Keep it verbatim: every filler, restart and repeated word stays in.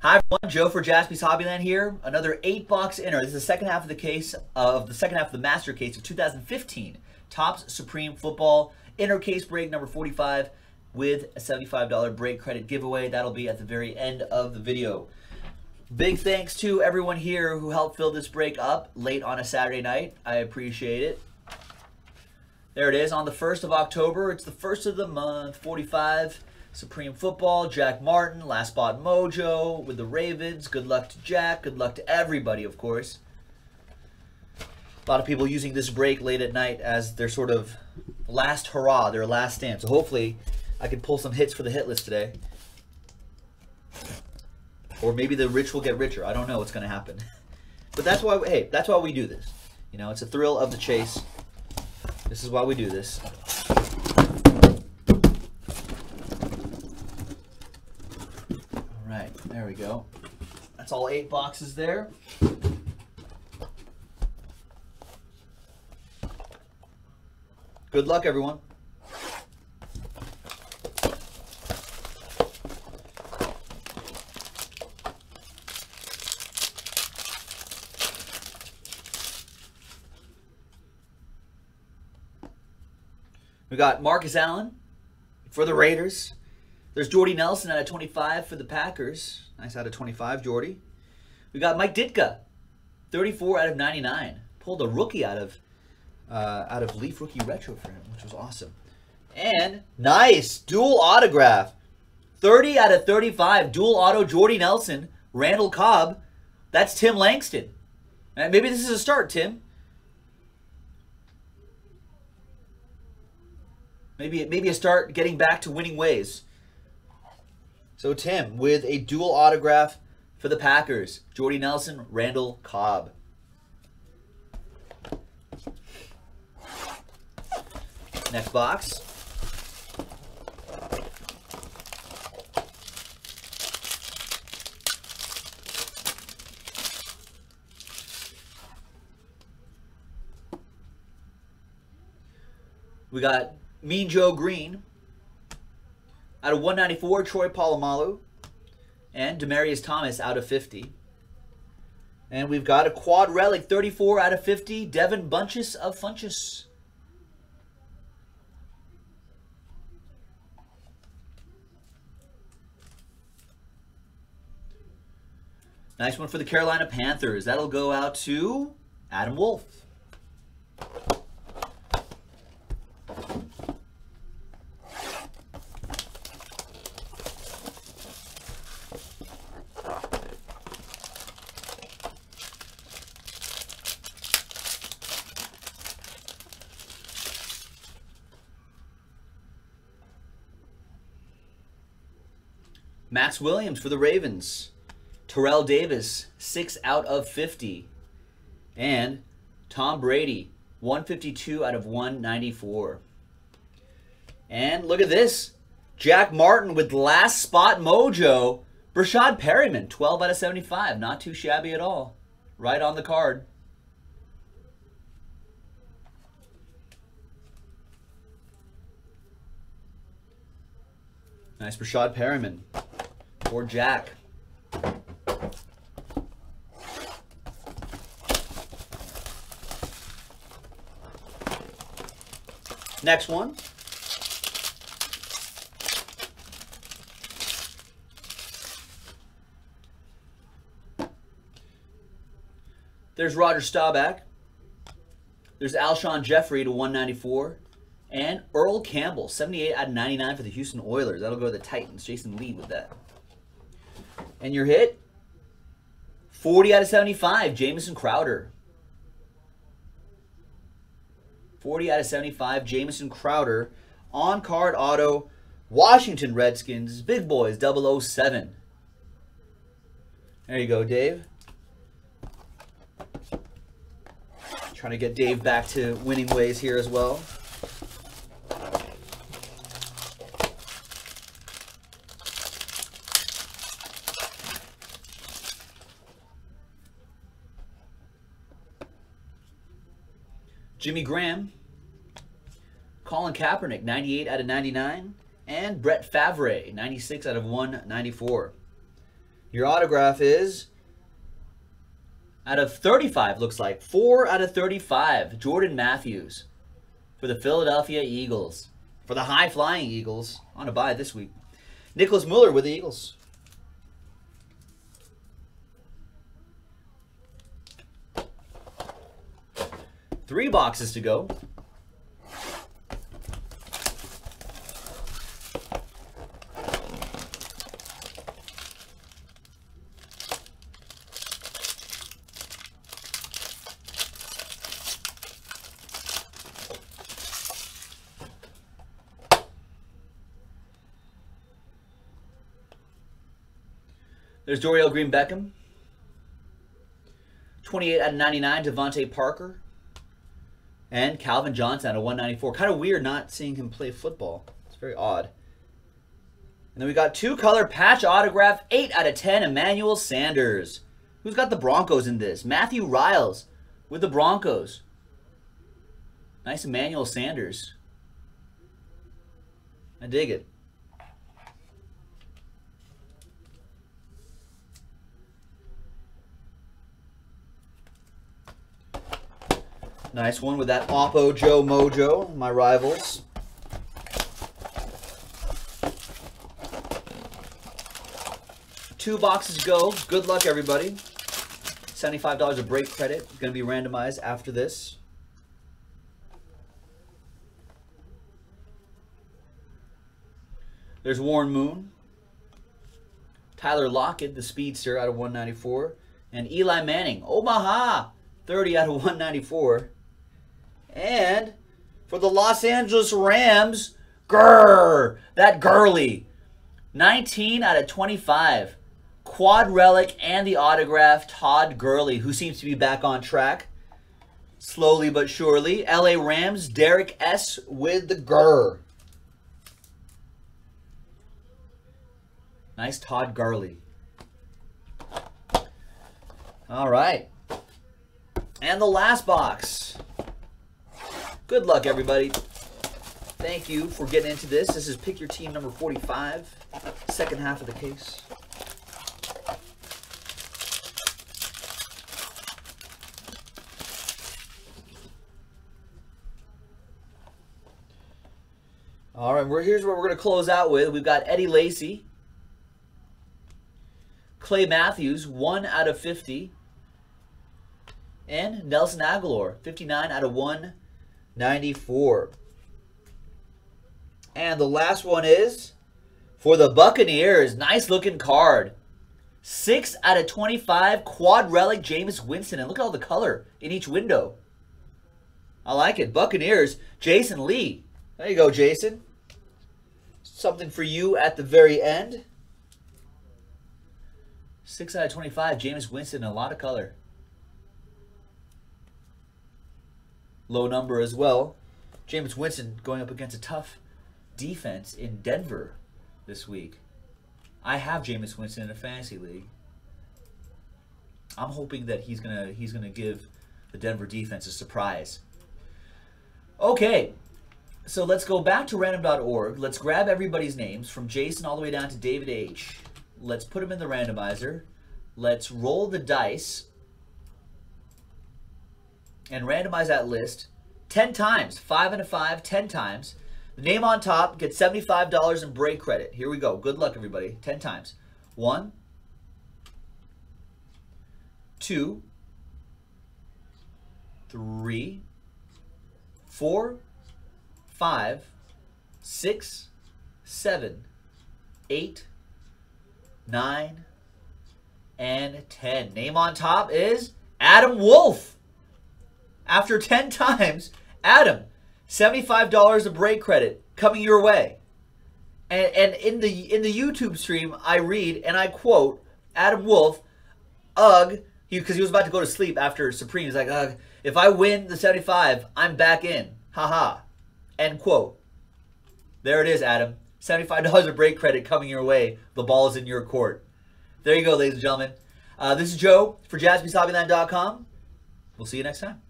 Hi everyone, Joe for Jaspi's Hobbyland here. Another eight box inner. This is the second half of the case of the second half of the master case of two thousand fifteen Topps Supreme Football inner case break number forty-five with a seventy-five dollar break credit giveaway. That'll be at the very end of the video. Big thanks to everyone here who helped fill this break up late on a Saturday night. I appreciate it. There it is on the first of October. It's the first of the month. forty-five. Supreme Football, Jack Martin, Last Spot Mojo with the Ravens. Good luck to Jack. Good luck to everybody, of course. A lot of people using this break late at night as their sort of last hurrah, their last stand. So hopefully I can pull some hits for the hit list today. Or maybe the rich will get richer. I don't know what's going to happen. But that's why, we, hey, that's why we do this. You know, it's a thrill of the chase. This is why we do this. Right, there we go. That's all eight boxes there. Good luck, everyone. We got Marcus Allen for the Raiders. There's Jordy Nelson out of twenty-five for the Packers. Nice out of twenty-five, Jordy. We got Mike Ditka, thirty-four out of ninety-nine. Pulled a rookie out of uh, out of Leaf Rookie Retro for him, which was awesome. And nice dual autograph, thirty out of thirty-five, dual auto Jordy Nelson, Randall Cobb. That's Tim Langston. Right, maybe this is a start, Tim. Maybe maybe a start getting back to winning ways. So Tim with a dual autograph for the Packers. Jordy Nelson, Randall Cobb. Next box. We got Mean Joe Green. Out of one ninety-four, Troy Polamalu. And Demaryius Thomas out of fifty. And we've got a quad relic, thirty-four out of fifty, Devin Bunchess of Funchess. Nice one for the Carolina Panthers. That'll go out to Adam Wolf. Max Williams for the Ravens. Terrell Davis, six out of fifty. And Tom Brady, one fifty-two out of one ninety-four. And look at this. Jack Martin with Last Spot Mojo. Brashad Perryman, twelve out of seventy-five. Not too shabby at all. Right on the card. Nice Brashad Perryman. Or Jack. Next one. There's Roger Staubach. There's Alshon Jeffrey to one ninety-four. And Earl Campbell, seventy-eight out of ninety-nine for the Houston Oilers. That'll go to the Titans. Jason Lee with that. And your hit, forty out of seventy-five, Jamison Crowder. forty out of seventy-five, Jamison Crowder. On card auto, Washington Redskins, Big Boys, double oh seven. There you go, Dave. Trying to get Dave back to winning ways here as well. Jimmy Graham, Colin Kaepernick, ninety-eight out of ninety-nine, and Brett Favre, ninety-six out of one ninety-four. Your autograph is out of thirty-five, looks like. four out of thirty-five, Jordan Matthews for the Philadelphia Eagles. For the high-flying Eagles on a bye this week. Nicholas Mueller with the Eagles. Three boxes to go. There's Dorial Green Beckham. twenty-eight out of ninety-nine, Devontae Parker. And Calvin Johnson out of one ninety-four. Kind of weird not seeing him play football. It's very odd. And then we got two color patch autograph, eight out of ten, Emmanuel Sanders. Who's got the Broncos in this? Matthew Riles with the Broncos. Nice Emmanuel Sanders. I dig it. Nice one with that Oppo Joe Mojo, my rivals. Two boxes go. Good luck, everybody. seventy-five dollars of break credit. It's going to be randomized after this. There's Warren Moon. Tyler Lockett, the speedster, out of one ninety-four. And Eli Manning, Omaha, thirty out of one ninety-four. And for the Los Angeles Rams, grrr, that girly. nineteen out of twenty-five. Quad relic and the autograph, Todd Gurley, who seems to be back on track. Slowly but surely. L A Rams, Derek S. with the grrr. Nice Todd Gurley. All right. And the last box. Good luck, everybody. Thank you for getting into this. This is Pick Your Team number forty-five, second half of the case. All right, we're, here's what we're going to close out with. We've got Eddie Lacy, Clay Matthews, one out of fifty, and Nelson Aguilar, fifty-nine out of one. ninety-four. And the last one is for the Buccaneers. Nice looking card. six out of twenty-five, quad relic Jameis Winston. And look at all the color in each window. I like it. Buccaneers, Jason Lee. There you go, Jason. Something for you at the very end. six out of twenty-five, Jameis Winston, a lot of color. Low number as well. Jameis Winston going up against a tough defense in Denver this week. I have Jameis Winston in a fantasy league. I'm hoping that he's gonna he's gonna give the Denver defense a surprise. Okay, so let's go back to random dot org. Let's grab everybody's names from Jason all the way down to David H. Let's put them in the randomizer. Let's roll the dice and randomize that list ten times, five and a five, ten times. The name on top gets seventy-five dollars in break credit. Here we go. Good luck, everybody. ten times. One, two, three, four, five, six, seven, eight, nine, and ten. Name on top is Adam Wolf. After ten times, Adam, seventy-five dollars of break credit coming your way. And, and in the in the YouTube stream, I read and I quote Adam Wolf, ugh, because he, he was about to go to sleep after Supreme. He's like, ugh, if I win the seventy-five, I'm back in. Haha. End quote. There it is, Adam. seventy-five dollars of break credit coming your way. The ball is in your court. There you go, ladies and gentlemen. Uh, this is Joe for Jaspys Hobbyland dot com. We'll see you next time.